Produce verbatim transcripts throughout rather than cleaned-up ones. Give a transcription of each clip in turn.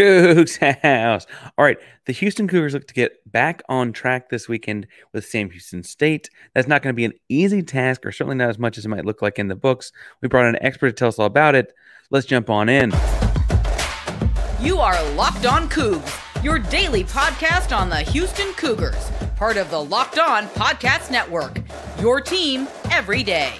Cougs house. All right, the Houston Cougars look to get back on track this weekend with Sam Houston State. That's not going to be an easy task, or certainly not as much as it might look like in the books. We brought in an expert to tell us all about it. Let's jump on in. You are Locked On Cougs, your daily podcast on the Houston Cougars, part of the Locked On Podcast Network, your team every day.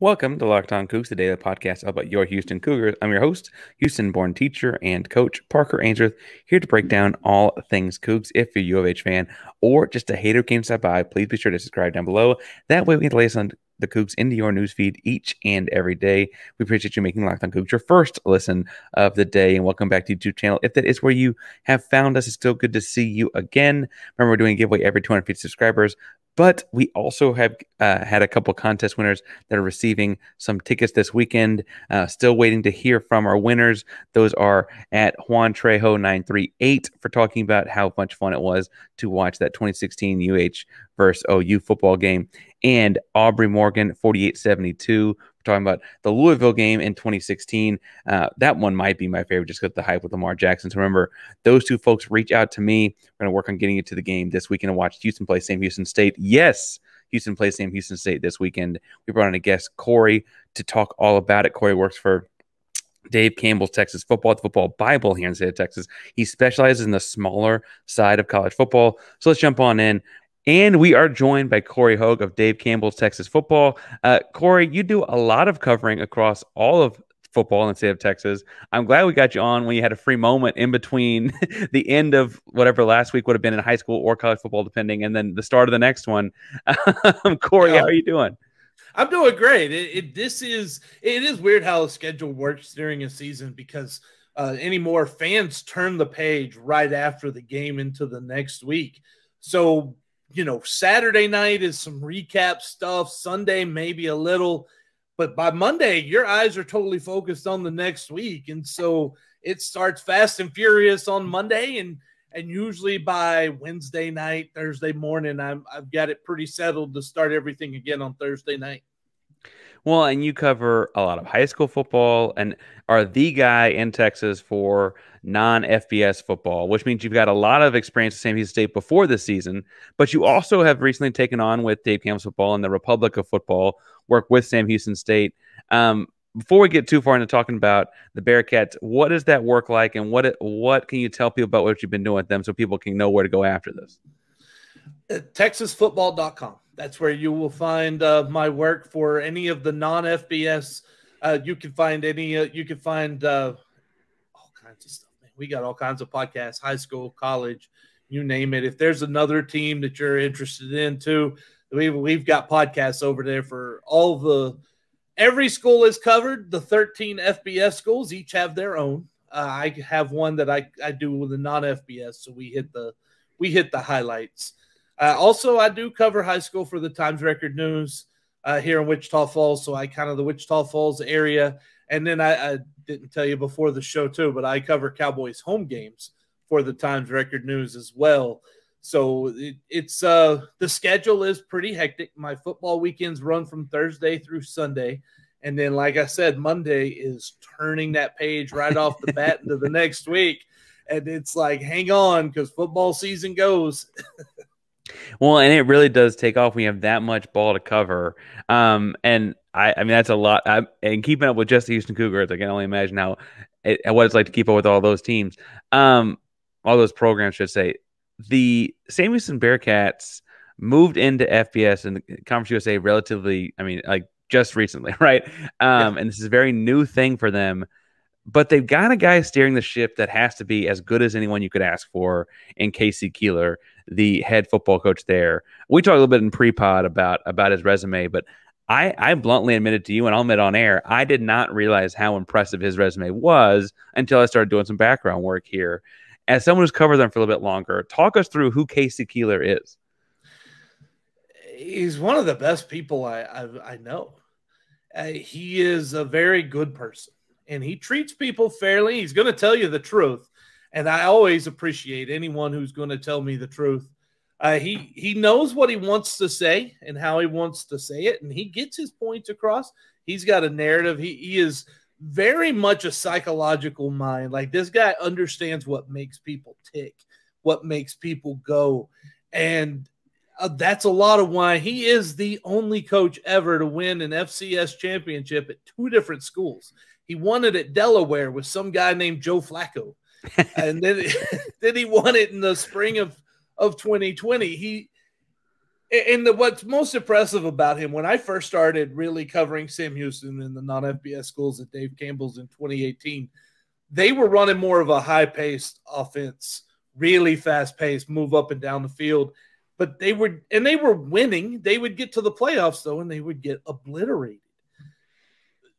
Welcome to Locked On Cougs, the daily podcast about your Houston Cougars. I'm your host, Houston-born teacher and coach Parker Ainsworth, here to break down all things Cougs. If you're a U of H fan or just a hater who came stop by, please be sure to subscribe down below. That way we can get the latest on the Cougs into your newsfeed each and every day. We appreciate you making Locked On Cougs your first listen of the day, and welcome back to the YouTube channel. If that is where you have found us, it's still good to see you again. Remember, we're doing a giveaway every two hundred fifty subscribers. But we also have uh, had a couple contest winners that are receiving some tickets this weekend. Uh, still waiting to hear from our winners. Those are at Juan Trejo nine three eight for talking about how much fun it was to watch that twenty sixteen U H versus O U football game, and Aubrey Morgan forty-eight seventy-two. Talking about the Louisville game in twenty sixteen. Uh, that one might be my favorite just because of the hype with Lamar Jackson. So remember, those two folks reach out to me. We're going to work on getting you to the game this weekend and watch Houston play Sam Houston State. Yes, Houston plays Sam Houston State this weekend. We brought in a guest, Corey, to talk all about it. Corey works for Dave Campbell's Texas Football, the football Bible here in the state of Texas. He specializes in the smaller side of college football. So let's jump on in. And we are joined by Corey Hogue of Dave Campbell's Texas Football. Uh, Corey, you do a lot of covering across all of football in the state of Texas. I'm glad we got you on when you had a free moment in between the end of whatever last week would have been in high school or college football, depending, and then the start of the next one. Um, Corey, yeah. How are you doing? I'm doing great. It, it, this is it is weird how the schedule works during a season, because uh, anymore fans turn the page right after the game into the next week. So, you know, Saturday night is some recap stuff. Sunday, maybe a little, but by Monday, your eyes are totally focused on the next week. And so it starts fast and furious on Monday. And, and usually by Wednesday night, Thursday morning, I'm, I've got it pretty settled to start everything again on Thursday night. Well, and you cover a lot of high school football and are the guy in Texas for non-F B S football, which means you've got a lot of experience at Sam Houston State before this season, but you also have recently taken on with Dave Campbell's Football and the Republic of Football, work with Sam Houston State. Um, before we get too far into talking about the Bearkats, what does that work like, and what, it, what can you tell people about what you've been doing with them so people can know where to go after this? Texas football dot com. That's where you will find uh, my work for any of the non-F B S. Uh, you can find any. Uh, you can find uh, all kinds of stuff, man. We got all kinds of podcasts: high school, college, you name it. If there's another team that you're interested in, too, we we've got podcasts over there for all the. Every school is covered. The thirteen F B S schools each have their own. Uh, I have one that I I do with the non-F B S, so we hit the we hit the highlights. Uh, also, I do cover high school for the Times Record News uh, here in Wichita Falls, so I kind of the Wichita Falls area. And then I, I didn't tell you before the show, too, but I cover Cowboys home games for the Times Record News as well. So it, it's uh, the schedule is pretty hectic. My football weekends run from Thursday through Sunday. And then, like I said, Monday is turning that page right off the bat into the next week. And it's like, hang on, because football season goes. Well, and it really does take off when you have that much ball to cover. Um, and I, I mean, that's a lot. I, and keeping up with just the Houston Cougars, I can only imagine how it, what it's like to keep up with all those teams. Um, all those programs, should say. The Sam Houston Bearkats moved into F B S and the Conference U S A relatively, I mean, like just recently, right? Um, yeah. And this is a very new thing for them. But they've got a guy steering the ship that has to be as good as anyone you could ask for in K C Keeler, the head football coach there. We talked a little bit in pre-pod about, about his resume, but I, I bluntly admitted to you, and I'll admit on air, I did not realize how impressive his resume was until I started doing some background work here. As someone who's covered them for a little bit longer, talk us through who K C Keeler is. He's one of the best people I, I, I know. Uh, he is a very good person. And he treats people fairly. He's going to tell you the truth. And I always appreciate anyone who's going to tell me the truth. Uh, he he knows what he wants to say and how he wants to say it, and he gets his points across. He's got a narrative. He, he is very much a psychological mind. Like, this guy understands what makes people tick, what makes people go, and uh, that's a lot of why he is the only coach ever to win an F C S championship at two different schools. He won it at Delaware with some guy named Joe Flacco, and then then he won it in the spring of of twenty twenty. He and the what's most impressive about him, when I first started really covering Sam Houston in the non F B S schools at Dave Campbell's in twenty eighteen, they were running more of a high-paced offense, really fast-paced, move up and down the field. But they were and they were winning. They would get to the playoffs though, and they would get obliterated.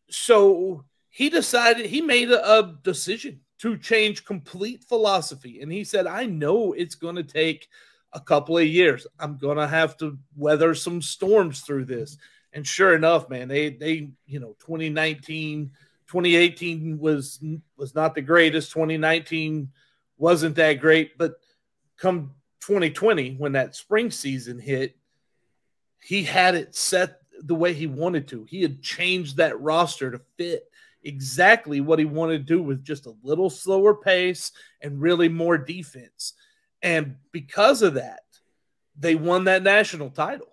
So he decided he made a, a decision to change complete philosophy. And he said, I know it's going to take a couple of years. I'm going to have to weather some storms through this. And sure enough, man, they, they, you know, twenty nineteen, twenty eighteen was, was not the greatest. twenty nineteen wasn't that great, but come twenty twenty, when that spring season hit, he had it set the way he wanted to. He had changed that roster to fit exactly what he wanted to do, with just a little slower pace and really more defense. And because of that, they won that national title.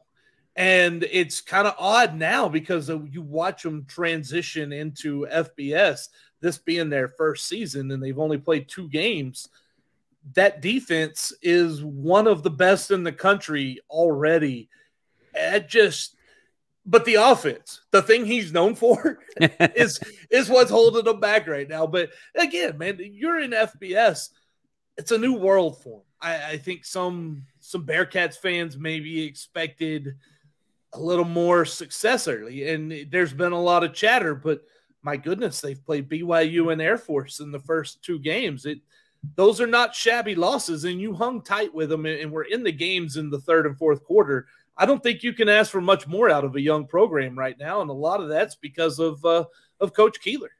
And it's kind of odd now, because you watch them transition into F B S, this being their first season, and they've only played two games. That defense is one of the best in the country already. It just But the offense, the thing he's known for, is is what's holding him back right now. But again, man, you're in F B S. It's a new world for him. I, I think some some Bearcats fans maybe expected a little more success early, and there's been a lot of chatter. But my goodness, they've played B Y U and Air Force in the first two games. It those are not shabby losses, and you hung tight with them, and, and we're in the games in the third and fourth quarter. I don't think you can ask for much more out of a young program right now, and a lot of that's because of uh, of Coach Keeler.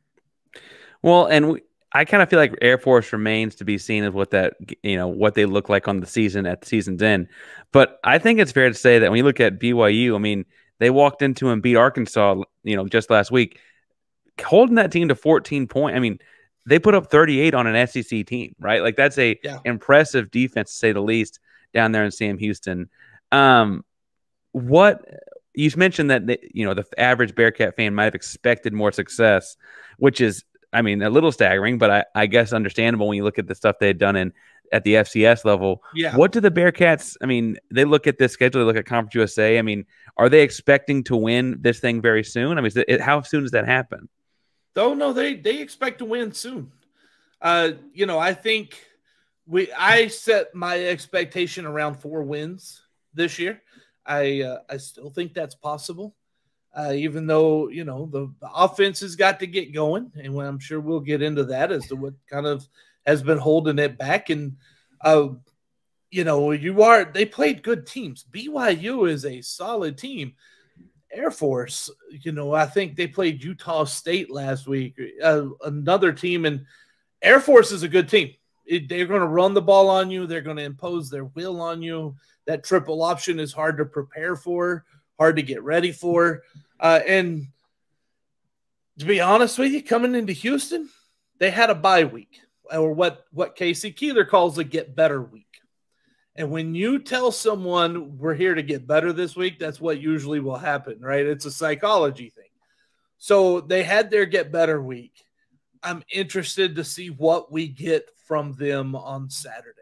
Well, and we, I kind of feel like Air Force remains to be seen as what that you know what they look like on the season at the season's end. But I think it's fair to say that when you look at B Y U, I mean, they walked into and beat Arkansas, you know, just last week, holding that team to fourteen points. I mean, they put up thirty-eight on an S E C team, right? Like, that's a yeah. impressive defense, to say the least, down there in Sam Houston. Um, What you mentioned that the, you know the average Bearcat fan might have expected more success, which is, I mean, a little staggering, but I, I guess understandable when you look at the stuff they had done in at the F C S level. Yeah. What do the Bearcats? I mean, they look at this schedule, they look at Conference U S A. I mean, are they expecting to win this thing very soon? I mean, is it, how soon does that happen? Oh no, they they expect to win soon. Uh, you know, I think we I set my expectation around four wins this year. I uh, I still think that's possible, uh, even though, you know, the, the offense has got to get going. And when I'm sure we'll get into that as to what kind of has been holding it back. And, uh, you know, you are they played good teams. B Y U is a solid team. Air Force, you know, I think they played Utah State last week, uh, another team. And Air Force is a good team. It, they're going to run the ball on you. They're going to impose their will on you. That triple option is hard to prepare for, hard to get ready for. Uh, and to be honest with you, coming into Houston, they had a bye week, or what, what K C Keeler calls a get better week. And when you tell someone we're here to get better this week, that's what usually will happen, right? It's a psychology thing. So they had their get better week. I'm interested to see what we get from them on Saturday.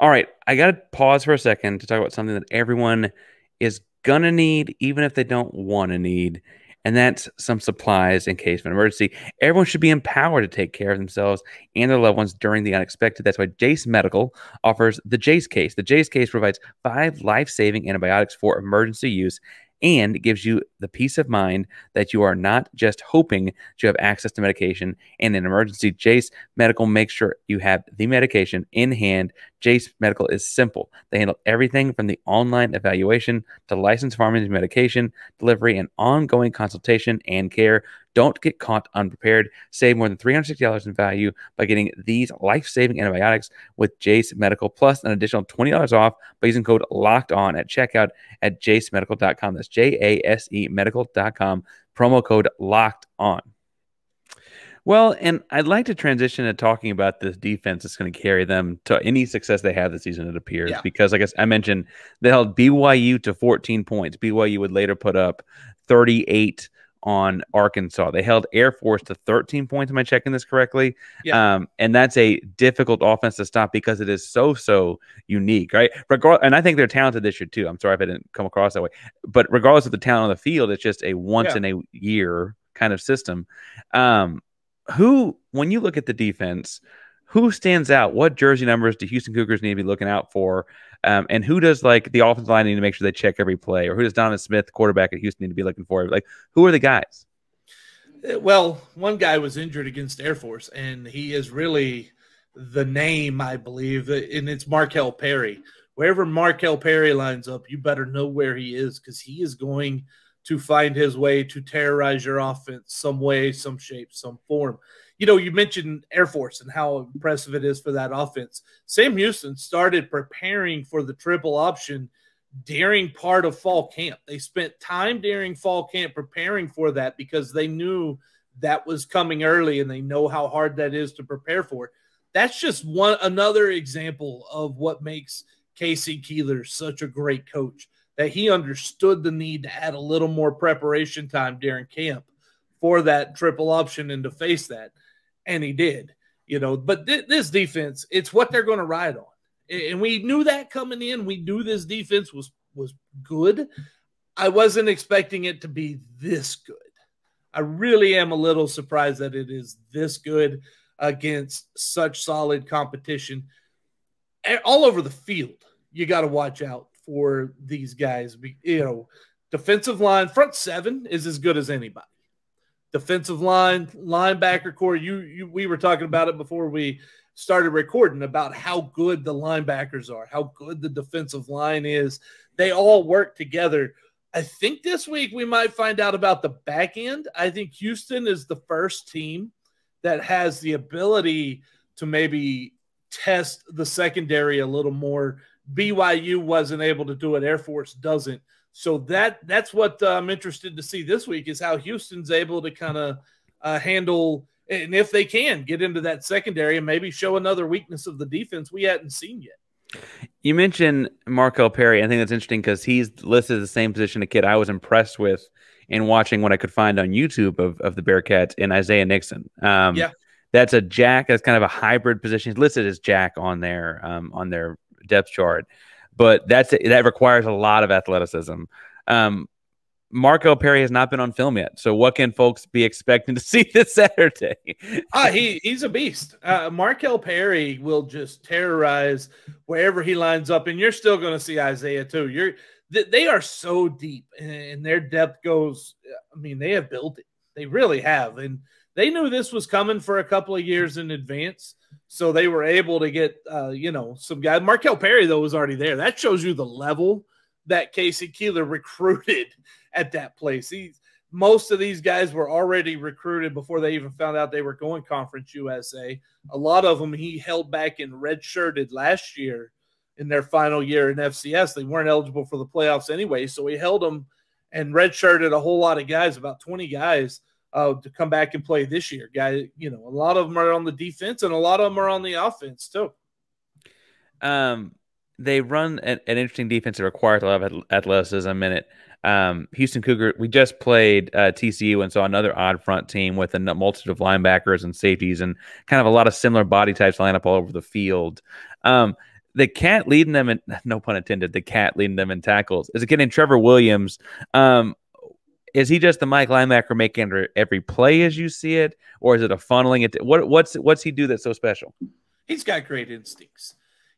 All right, I got to pause for a second to talk about something that everyone is going to need, even if they don't want to need, and that's some supplies in case of an emergency. Everyone should be empowered to take care of themselves and their loved ones during the unexpected. That's why Jace Medical offers the Jace Case. The Jace Case provides five life-saving antibiotics for emergency use, and it gives you the peace of mind that you are not just hoping to have access to medication in an emergency. Jace Medical makes sure you have the medication in hand Jace Medical is simple. They handle everything from the online evaluation to licensed pharmacy medication, delivery, and ongoing consultation and care. Don't get caught unprepared. Save more than three hundred sixty dollars in value by getting these life-saving antibiotics with Jace Medical, plus an additional twenty dollars off by using code LOCKEDON at checkout at jace medical dot com. That's J A S E medical dot com. Promo code LOCKEDON. Well, and I'd like to transition to talking about this defense that's going to carry them to any success they have this season, it appears, yeah. because like I mentioned, they held B Y U to fourteen points. B Y U would later put up thirty-eight on Arkansas. They held Air Force to thirteen points. Am I checking this correctly? Yeah. Um, and that's a difficult offense to stop because it is so, so unique, right? Regardless, and I think they're talented this year, too. I'm sorry if I didn't come across that way. But regardless of the talent on the field, it's just a once-in-a-year yeah. kind of system. Um Who, when you look at the defense, who stands out? What jersey numbers do Houston Cougars need to be looking out for? Um, and who does like the offensive line need to make sure they check every play? Or who does Donovan Smith, quarterback at Houston, need to be looking for? Like, who are the guys? Well, one guy was injured against Air Force, and he is really the name, I believe, and it's Markel Perry. Wherever Markel Perry lines up, you better know where he is because he is going – to find his way to terrorize your offense some way, some shape, some form. You know, you mentioned Air Force and how impressive it is for that offense. Sam Houston started preparing for the triple option during part of fall camp. They spent time during fall camp preparing for that because they knew that was coming early and they know how hard that is to prepare for it. That's just one another example of what makes K C Keeler such a great coach. That he understood the need to add a little more preparation time during camp for that triple option and to face that. And he did, you know, but th this defense, it's what they're going to ride on. And we knew that coming in. We knew this defense was, was good. I wasn't expecting it to be this good. I really am a little surprised that it is this good against such solid competition. And all over the field, you got to watch out for these guys. You know, defensive line, front seven is as good as anybody. Defensive line, linebacker core, you, you we were talking about it before we started recording about how good the linebackers are, how good the defensive line is. They all work together. I think this week we might find out about the back end. I think Houston is the first team that has the ability to maybe test the secondary a little more. B Y U wasn't able to do it. Air Force doesn't. So that that's what uh, I'm interested to see this week is how Houston's able to kind of uh, handle, and if they can, get into that secondary and maybe show another weakness of the defense we hadn't seen yet. You mentioned Markel Perry. I think that's interesting because he's listed the same position a kid I was impressed with in watching what I could find on YouTube of, of the Bearkats in Isaiah Nixon. Um, yeah. That's a jack. That's kind of a hybrid position. He's listed as jack on their, um, on their depth chart, but that's that requires a lot of athleticism. um Markel Perry has not been on film yet, so what can folks be expecting to see this Saturday? uh, he he's a beast. uh Markel Perry will just terrorize wherever he lines up, and you're still going to see Isaiah too. You're th they are so deep, and, and their depth goes, I mean, they have built it. They really have, and they knew this was coming for a couple of years in advance, so they were able to get, uh, you know, some guy. Markel Perry, though, was already there. That shows you the level that K C Keeler recruited at that place. He, most of these guys were already recruited before they even found out they were going Conference U S A. A lot of them he held back and redshirted last year in their final year in F C S. They weren't eligible for the playoffs anyway, so he held them and redshirted a whole lot of guys, about twenty guys, Uh, to come back and play this year. Guy, you know, a lot of them are on the defense and a lot of them are on the offense too. Um, they run an, an interesting defense that requires a lot of athleticism in it. Um, Houston Cougar, we just played uh, T C U and saw another odd front team with a multitude of linebackers and safeties and kind of a lot of similar body types line up all over the field. Um, The cat leading them, in, no pun intended, the cat leading them in tackles is a kid named Trevor Williams. Um, Is he just the Mike linebacker making every play as you see it, or is it a funneling? It what what's what's he do that's so special? He's got great instincts.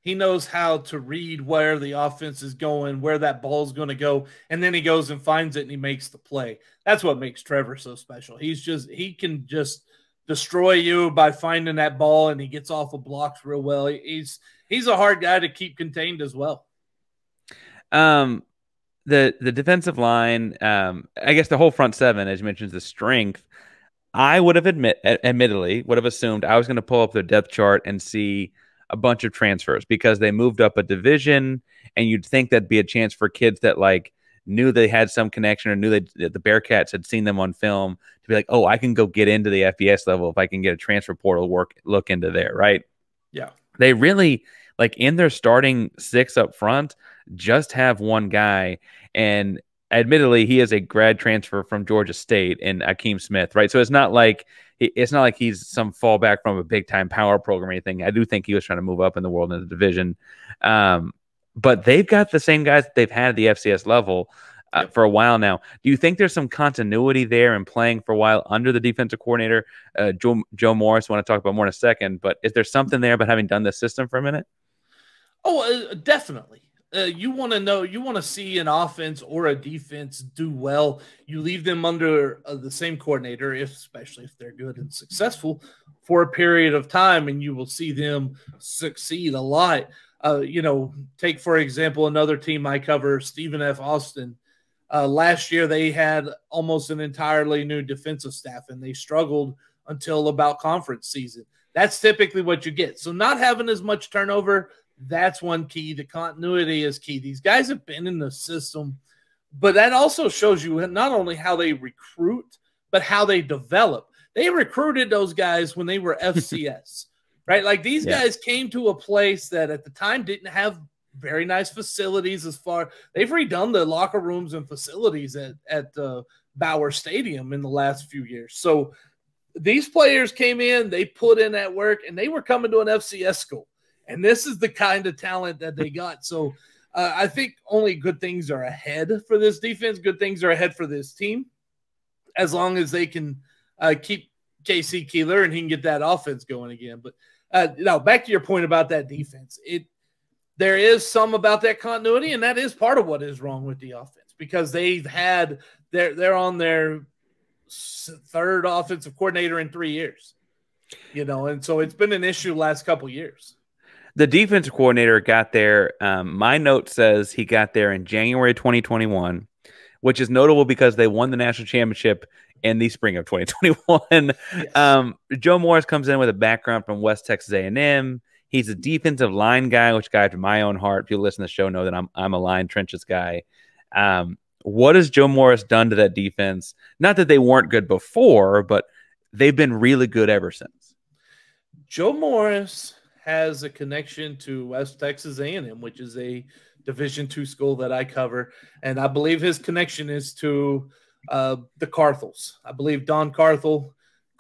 He knows how to read where the offense is going, where that ball's going to go, and then he goes and finds it and he makes the play. That's what makes Trevor so special. He's just he can just destroy you by finding that ball, and he gets off of blocks real well. He's he's a hard guy to keep contained as well. Um, the the defensive line, um, I guess the whole front seven, as you mentioned, the strength. I would have admit, admittedly, would have assumed I was going to pull up their depth chart and see a bunch of transfers because they moved up a division, and you'd think that'd be a chance for kids that like knew they had some connection or knew that the Bearkats had seen them on film to be like, oh, I can go get into the F B S level if I can get a transfer portal work look into there, right? Yeah. They really, like in their starting six up front, just have one guy. And admittedly, he is a grad transfer from Georgia State and Akeem Smith, right? So it's not like it's not like he's some fallback from a big-time power program or anything. I do think he was trying to move up in the world in the division. Um, But they've got the same guys that they've had at the F C S level uh, for a while now. Do you think there's some continuity there in playing for a while under the defensive coordinator, uh, Joe, Joe Morris? I want to talk about more in a second, but is there something there about having done this system for a minute? Oh, uh, definitely. Uh, you want to know, you want to see an offense or a defense do well. You leave them under uh, the same coordinator, if, especially if they're good and successful, for a period of time, and you will see them succeed a lot. Uh, you know, take, for example, another team I cover, Stephen F. Austin. Uh, last year, they had almost an entirely new defensive staff, and they struggled until about conference season. That's typically what you get. So not having as much turnover, that's one key. The continuity is key. These guys have been in the system, but that also shows you not only how they recruit, but how they develop. They recruited those guys when they were F C S. Right, like these yeah. guys came to a place that at the time didn't have very nice facilities. As far they've redone the locker rooms and facilities at at uh, Bauer Stadium in the last few years. So these players came in, they put in that work, and they were coming to an F C S school. And this is the kind of talent that they got. So uh, I think only good things are ahead for this defense. Good things are ahead for this team, as long as they can uh, keep K C Keeler and he can get that offense going again. But Uh, now, back to your point about that defense, it there is some about that continuity, and that is part of what is wrong with the offense because they've had they're they're on their third offensive coordinator in three years, you know, and so it's been an issue last couple years. The defensive coordinator got there. Um, my note says he got there in January twenty twenty-one, which is notable because they won the national championship in the spring of twenty twenty-one. Yes. um, Joe Morris comes in with a background from West Texas A and M. He's a defensive line guy, which guy, to my own heart, if you listen to the show, know that I'm, I'm a line trenches guy. Um, what has Joe Morris done to that defense? Not that they weren't good before, but they've been really good ever since. Joe Morris has a connection to West Texas A and M, which is a Division two school that I cover. And I believe his connection is to Uh, the Carthels. I believe Don Carthel,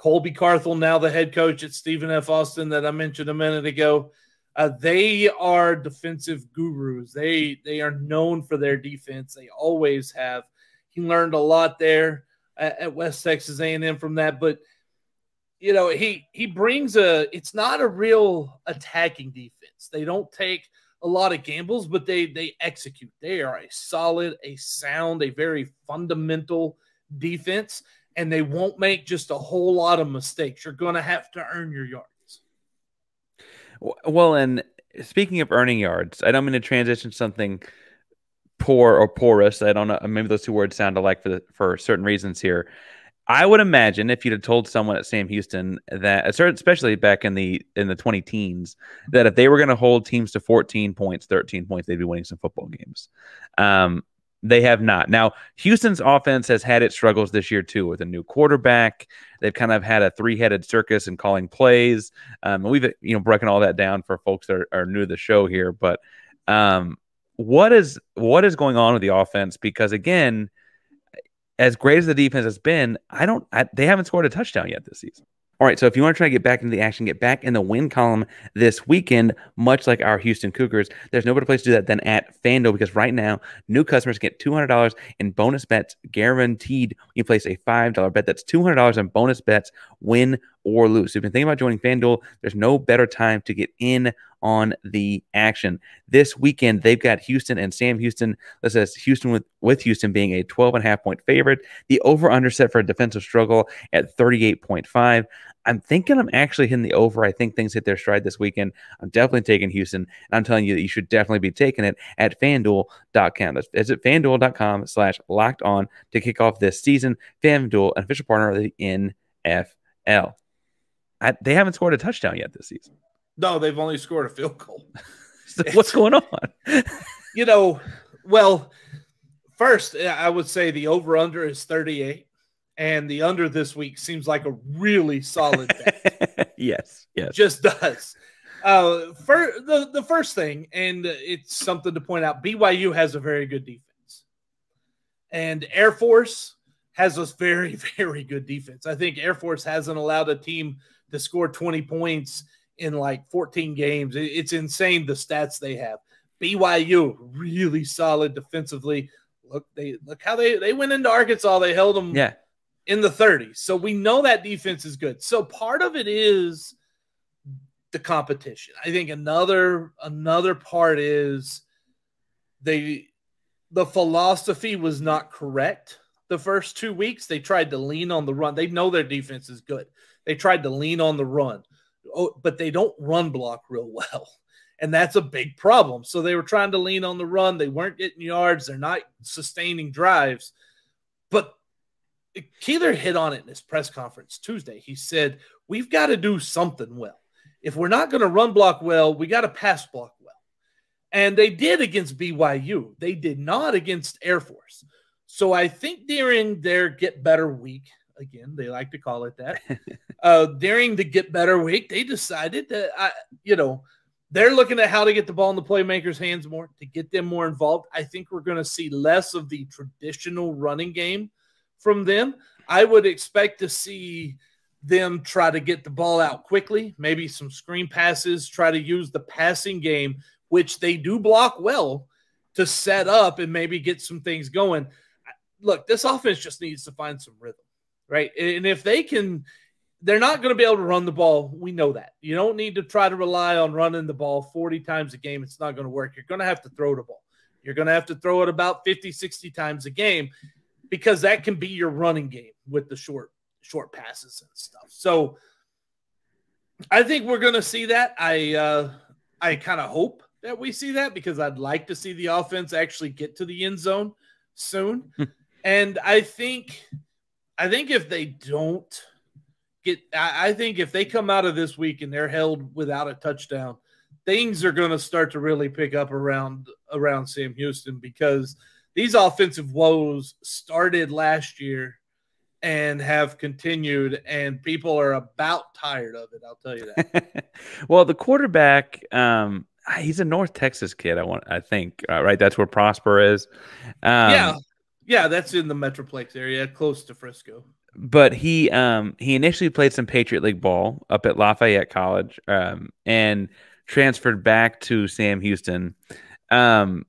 Colby Carthel, now the head coach at Stephen F. Austin that I mentioned a minute ago. Uh, they are defensive gurus. They they are known for their defense. They always have. He learned a lot there at, at West Texas A and M from that. But, you know, he, he brings a – it's not a real attacking defense. They don't take – a lot of gambles, but they they execute. They are a solid, a sound, a very fundamental defense, and they won't make just a whole lot of mistakes. You're going to have to earn your yards. Well, and speaking of earning yards, I don't mean to transition something poor or porous. I don't know. Maybe those two words sound alike for the, for certain reasons here. I would imagine if you'd have told someone at Sam Houston that, especially back in the in the twenty teens, that if they were going to hold teams to fourteen points, thirteen points, they'd be winning some football games. Um, they have not. Now, Houston's offense has had its struggles this year too with a new quarterback. They've kind of had a three-headed circus in calling plays. Um, and we've you know broken all that down for folks that are, are new to the show here. But um, what is what is going on with the offense? Because again, as great as the defense has been, I don't. I, they haven't scored a touchdown yet this season. All right, so if you want to try to get back into the action, get back in the win column this weekend, much like our Houston Cougars, there's no better place to do that than at FanDuel, because right now, new customers get two hundred dollars in bonus bets guaranteed. You place a five dollar bet. That's two hundred dollars in bonus bets, win or lose. If you've been thinking about joining FanDuel, there's no better time to get in on the action. This weekend, they've got Houston and Sam Houston. This says Houston with, with Houston being a twelve and a half point favorite. The over-under set for a defensive struggle at thirty-eight point five. I'm thinking I'm actually hitting the over. I think things hit their stride this weekend. I'm definitely taking Houston, and I'm telling you that you should definitely be taking it at FanDuel dot com. That's visit FanDuel dot com slash locked on to kick off this season. FanDuel, an official partner of the N F L. I, they haven't scored a touchdown yet this season. No, they've only scored a field goal. So what's going on? You know, well, first, I would say the over-under is thirty-eight, and the under this week seems like a really solid bet. Yes, yes. Just does. Uh, for the, the first thing, and it's something to point out, B Y U has a very good defense. And Air Force has a very, very good defense. I think Air Force hasn't allowed a team to score twenty points in like fourteen games. It's insane the stats they have. B Y U, really solid defensively. Look, they look how they, they went into Arkansas. They held them yeah. in the thirties. So we know that defense is good. So part of it is the competition. I think another another part is they the philosophy was not correct the first two weeks. They tried to lean on the run. They know their defense is good. They tried to lean on the run. Oh, but they don't run block real well, and that's a big problem. So they were trying to lean on the run. They weren't getting yards. They're not sustaining drives. But Keeler hit on it in his press conference Tuesday. He said, we've got to do something well. If we're not going to run block well, we got to pass block well. And they did against B Y U. They did not against Air Force. So I think during their get better week, again, they like to call it that. Uh, during the get better week, they decided that, I, you know, they're looking at how to get the ball in the playmakers' hands more, to get them more involved. I think we're going to see less of the traditional running game from them. I would expect to see them try to get the ball out quickly, maybe some screen passes, try to use the passing game, which they do block well, to set up and maybe get some things going. Look, this offense just needs to find some rhythm. Right. And if they can, they're not going to be able to run the ball. We know that. You don't need to try to rely on running the ball forty times a game. It's not going to work. You're going to have to throw the ball. You're going to have to throw it about fifty, sixty times a game, because that can be your running game with the short, short passes and stuff. So I think we're going to see that. I, uh, I kind of hope that we see that, because I'd like to see the offense actually get to the end zone soon. And I think. I think if they don't get – I think if they come out of this week and they're held without a touchdown, things are going to start to really pick up around around Sam Houston, because these offensive woes started last year and have continued, and people are about tired of it, I'll tell you that. Well, the quarterback um, – he's a North Texas kid, I want. I think, uh, right? That's where Prosper is. Um, yeah. Yeah, that's in the Metroplex area, close to Frisco. But he um, he initially played some Patriot League ball up at Lafayette College, um, and transferred back to Sam Houston. Um,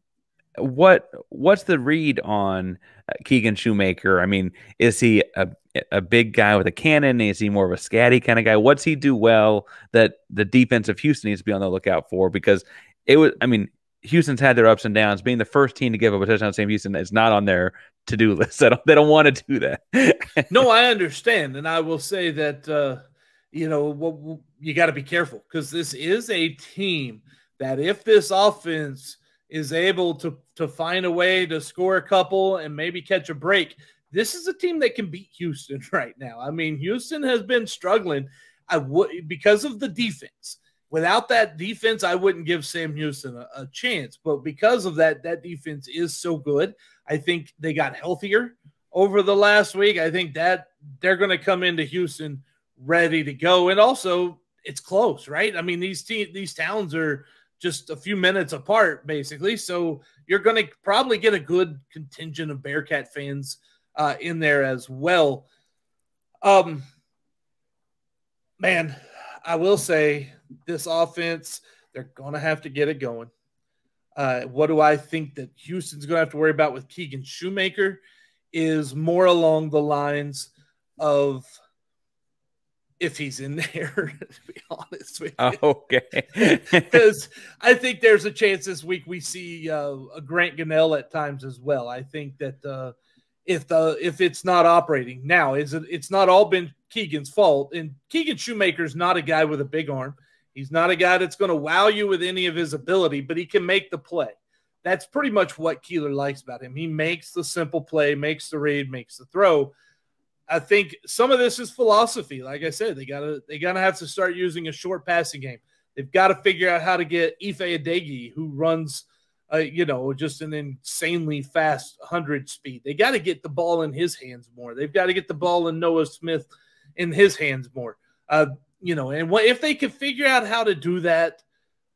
what what's the read on Keegan Shoemaker? I mean, is he a a big guy with a cannon? Is he more of a scatty kind of guy? What's he do well that the defense of Houston needs to be on the lookout for? Because it was, I mean. Houston's had their ups and downs. Being the first team to give up a touchdown to Sam Houston is not on their to-do list. They don't, they don't want to do that. No, I understand. And I will say that, uh, you know, well, you got to be careful, because this is a team that if this offense is able to, to find a way to score a couple and maybe catch a break, this is a team that can beat Houston right now. I mean, Houston has been struggling I would because of the defense. Without that defense, I wouldn't give Sam Houston a, a chance. But because of that, that defense is so good. I think they got healthier over the last week. I think that they're going to come into Houston ready to go. And also, it's close, right? I mean, these te- these towns are just a few minutes apart, basically. So you're going to probably get a good contingent of Bearcat fans uh, in there as well. Um, man, I will say... this offense, they're going to have to get it going. Uh, what do I think that Houston's going to have to worry about with Keegan Shoemaker is more along the lines of if he's in there, to be honest with you. Oh, okay. Because I think there's a chance this week we see uh, a Grant Gunnell at times as well. I think that uh, if the if it's not operating now, is it? It's not all been Keegan's fault. And Keegan Shoemaker's not a guy with a big arm. He's not a guy that's going to wow you with any of his ability, but he can make the play. That's pretty much what Keeler likes about him. He makes the simple play, makes the read, makes the throw. I think some of this is philosophy. Like I said, they gotta they gotta have to start using a short passing game. They've got to figure out how to get Ife Adegi, who runs, uh, you know, just an insanely fast hundred speed. They got to get the ball in his hands more. They've got to get the ball in Noah Smith in his hands more. Uh, you know, and what, if they can figure out how to do that,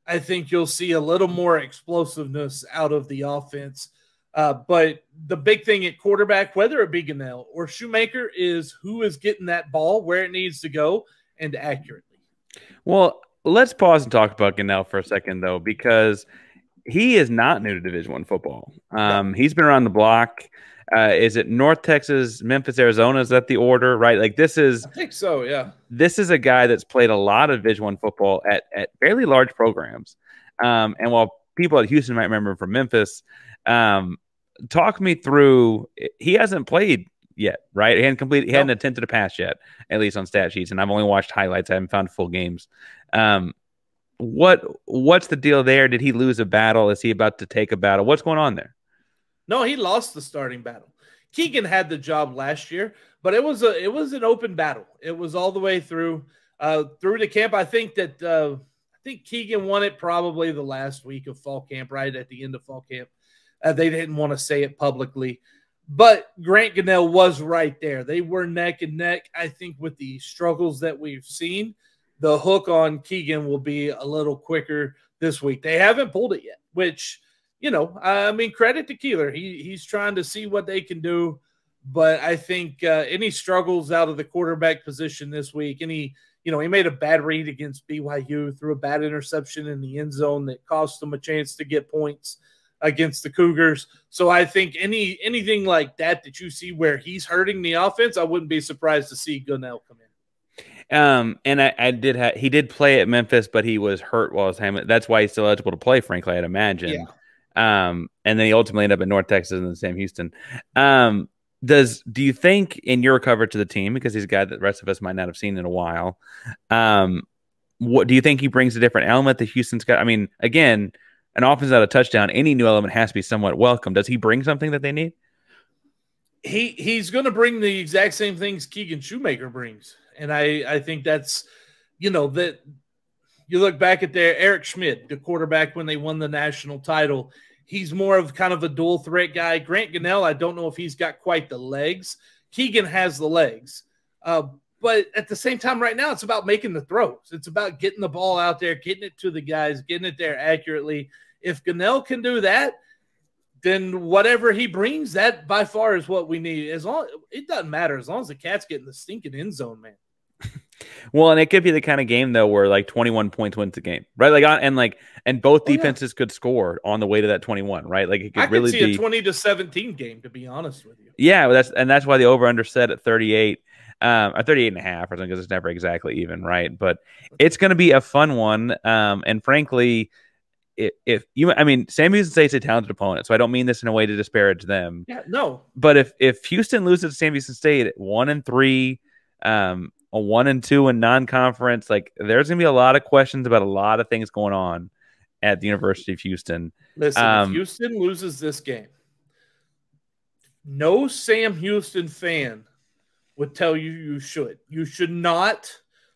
I think you'll see a little more explosiveness out of the offense. Uh, but the big thing at quarterback, whether it be Gunnell or Shoemaker, is who is getting that ball where it needs to go and accurately. Well, let's pause and talk about Gunnell for a second, though, because he is not new to Division One football. Um, he's been around the block. Uh, is it North Texas, Memphis, Arizona? Is that the order, right? Like this is. I think so. Yeah. This is a guy that's played a lot of Division One football at at fairly large programs, um, and while people at Houston might remember him from Memphis. Um, Talk me through. He hasn't played yet, right? He hadn't completed. He no. hadn't attempted a pass yet, at least on stat sheets. And I've only watched highlights. I haven't found full games. Um, what what's the deal there? Did he lose a battle? Is he about to take a battle? What's going on there? No, he lost the starting battle. Keegan had the job last year, but it was a it was an open battle. It was all the way through uh, through the camp. I think that uh, I think Keegan won it probably the last week of fall camp, right at the end of fall camp. Uh, they didn't want to say it publicly, but Grant Gunnell was right there. They were neck and neck. I think with the struggles that we've seen, the hook on Keegan will be a little quicker this week. They haven't pulled it yet, which, you know, I mean, credit to Keeler. He, he's trying to see what they can do, but I think uh, any struggles out of the quarterback position this week, any, you know, he made a bad read against B Y U, threw a bad interception in the end zone that cost them a chance to get points against the Cougars. So I think any anything like that that you see where he's hurting the offense, I wouldn't be surprised to see Gunnell come in. Um, and I, I did have he did play at Memphis, but he was hurt while his hamstring. That's why he's still eligible to play, frankly, I'd imagine. Yeah. Um, and then he ultimately ended up in North Texas and then Sam Houston. Um, does do you think in your coverage to the team, because he's a guy that the rest of us might not have seen in a while, um, what do you think he brings a different element that Houston's got? I mean, again, an offense out of touchdown, any new element has to be somewhat welcome. Does he bring something that they need? He he's going to bring the exact same things Keegan Shoemaker brings, and I I think that's, you know, that you look back at their Eric Schmidt, the quarterback when they won the national title. He's more of kind of a dual threat guy. Grant Gunnell, I don't know if he's got quite the legs. Keegan has the legs, uh, but at the same time, right now it's about making the throws. It's about getting the ball out there, getting it to the guys, getting it there accurately. If Gunnell can do that, then whatever he brings, that by far is what we need. As long it doesn't matter as long as the Cat's getting the stinking end zone, man. Well, and it could be the kind of game though where like twenty-one points wins the game, right? Like and like and both oh, defenses yeah. could score on the way to that twenty-one, right? Like it could I really could see be a twenty to seventeen game, to be honest with you. Yeah, that's and that's why the over/under set at thirty-eight. Um, or thirty-eight and a half or something, because it's never exactly even, right? But it's going to be a fun one. Um, and frankly, if, if you, I mean, Sam Houston State's a talented opponent, so I don't mean this in a way to disparage them. Yeah, no. But if if Houston loses to Sam Houston State at one and three, um, a one and two in non-conference, like there's going to be a lot of questions about a lot of things going on at the University of Houston. Listen, um, if Houston loses this game, no Sam Houston fan would tell you you should. You should not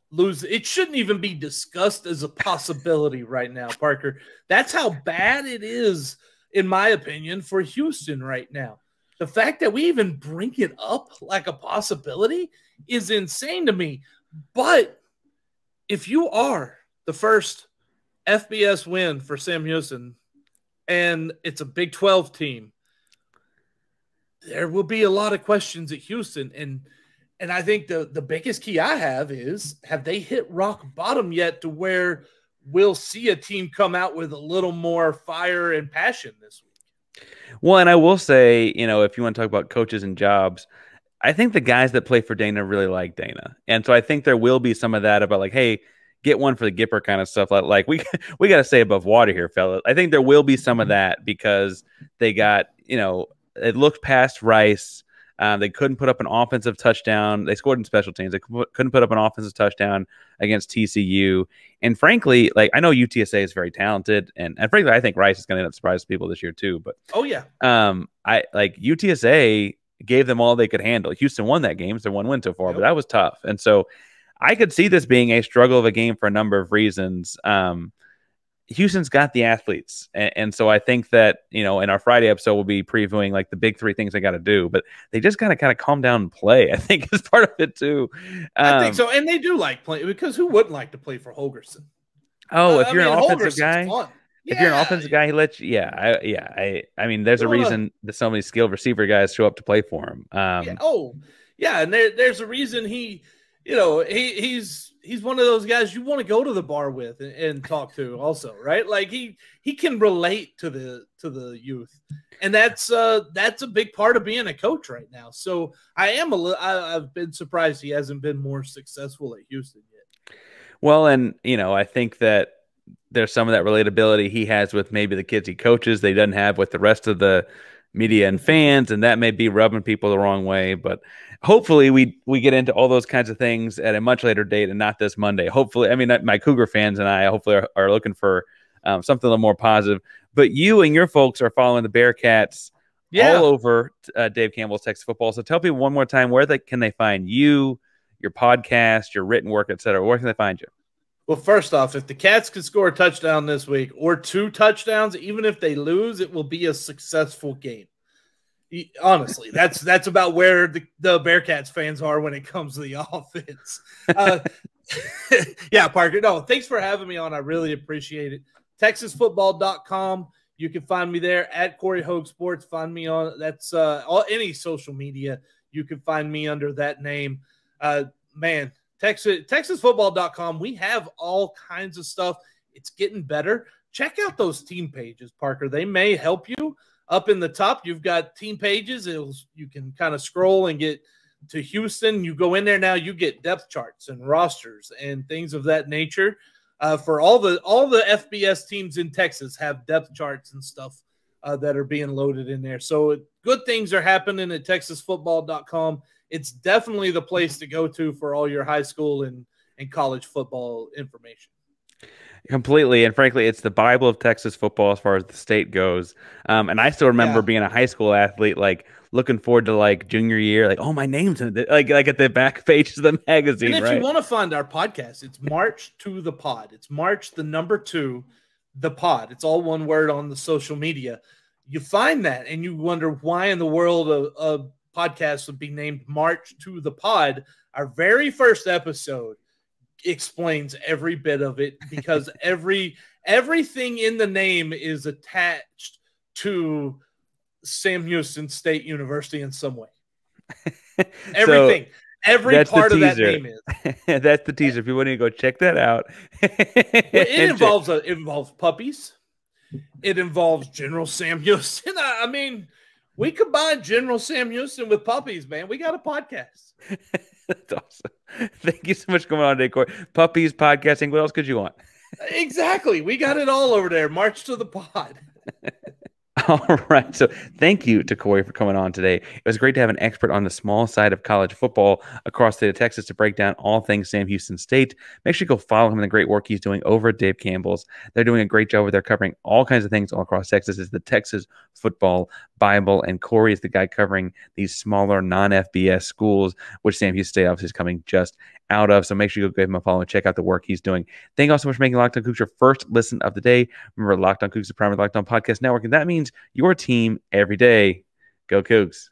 lose. It shouldn't even be discussed as a possibility right now, Parker. That's how bad it is, in my opinion, for Houston right now. The fact that we even bring it up like a possibility is insane to me. But if you are the first F B S win for Sam Houston and it's a Big twelve team, there will be a lot of questions at Houston. And And I think the, the biggest key I have is, have they hit rock bottom yet to where we'll see a team come out with a little more fire and passion this week? Well, and I will say, you know, if you want to talk about coaches and jobs, I think the guys that play for Dana really like Dana. And so I think there will be some of that about like, hey, get one for the Gipper kind of stuff. Like we, we got to stay above water here, fellas. I think there will be some of that because they got, you know, it looked past Rice. Um, they couldn't put up an offensive touchdown. They scored in special teams. They couldn't put up an offensive touchdown against T C U. And frankly, like I know U T S A is very talented, and and frankly, I think Rice is going to end up surprising people this year too. But oh yeah, um, I like U T S A gave them all they could handle. Houston won that game, so one win so far, yep. But that was tough. And so I could see this being a struggle of a game for a number of reasons. Um, Houston's got the athletes. And, and so I think that, you know, in our Friday episode, we'll be previewing like the big three things they got to do, but they just got to kind of calm down and play, I think is part of it too. Um, I think so. And they do like playing because who wouldn't like to play for Holgorsen? Oh, uh, if you're I mean, an offensive guy, if yeah. you're an offensive guy, he lets you, yeah. I, yeah. I, I mean, there's You're a reason on. that so many skilled receiver guys show up to play for him. Um, yeah. Oh yeah. And there, there's a reason he, you know, he he's, he's one of those guys you want to go to the bar with and, and talk to also, right? Like he, he can relate to the, to the youth. And that's uh that's a big part of being a coach right now. So I am a little, I've been surprised he hasn't been more successful at Houston yet. Well, and you know, I think that there's some of that relatability he has with maybe the kids he coaches. They doesn't have with the rest of the media and fans, and that may be rubbing people the wrong way, but hopefully we we get into all those kinds of things at a much later date and not this Monday. Hopefully, I mean, my Cougar fans and I hopefully are, are looking for um, something a little more positive, but you and your folks are following the Bearkats yeah. all over uh, Dave Campbell's Texas Football. So tell people one more time, where they, can they find you, your podcast, your written work, et cetera? Where can they find you? Well, first off, if the Cats can score a touchdown this week or two touchdowns, even if they lose, it will be a successful game. Honestly, that's that's about where the, the Bearkats fans are when it comes to the offense. Uh, yeah, Parker. No, thanks for having me on. I really appreciate it. Texas football dot com. You can find me there at Corey Hogue Sports. Find me on that's uh, all, any social media. You can find me under that name. Uh, man. Texas, Texas football dot com. We have all kinds of stuff. It's getting better. Check out those team pages, Parker. They may help you. Up in the top, you've got team pages. It'll, you can kind of scroll and get to Houston. You go in there now, you get depth charts and rosters and things of that nature. Uh, for all the all the F B S teams in Texas have depth charts and stuff uh, that are being loaded in there. So good things are happening at Texas football dot com. It's definitely the place to go to for all your high school and, and college football information. Completely. And frankly, it's the Bible of Texas football as far as the state goes. Um, and I still remember yeah. being a high school athlete, like looking forward to like junior year, like, oh, my name's in the, like, like at the back page of the magazine. And if right? you want to find our podcast, it's March to the Pod. It's March, the number two, the pod. It's all one word on the social media. You find that and you wonder why in the world of, of podcast would be named March to the Pod. Our very first episode explains every bit of it because every everything in the name is attached to Sam Houston State University in some way. Everything. So every part of that name is. That's the teaser. If you want to go check that out. Well, it involves a, it involves puppies. It involves General Sam Houston. I, I mean we combined General Sam Houston with puppies, man. We got a podcast. That's awesome. Thank you so much for coming on today, Corey. Puppies, podcasting, what else could you want? Exactly. We got it all over there. March to the Pod. All right. So thank you to Corey for coming on today. It was great to have an expert on the small side of college football across the state of Texas to break down all things Sam Houston State. Make sure you go follow him and the great work he's doing over at Dave Campbell's. They're doing a great job where they're covering all kinds of things all across Texas. It's the Texas Football Bible, and Corey is the guy covering these smaller non-F B S schools, which Sam Houston State obviously is coming just out of. So make sure you go give him a follow and check out the work he's doing. Thank you all so much for making Locked On Cougs your first listen of the day. Remember, Locked On Cougs is the primary Locked On podcast network, and that means your team every day. Go Cougs.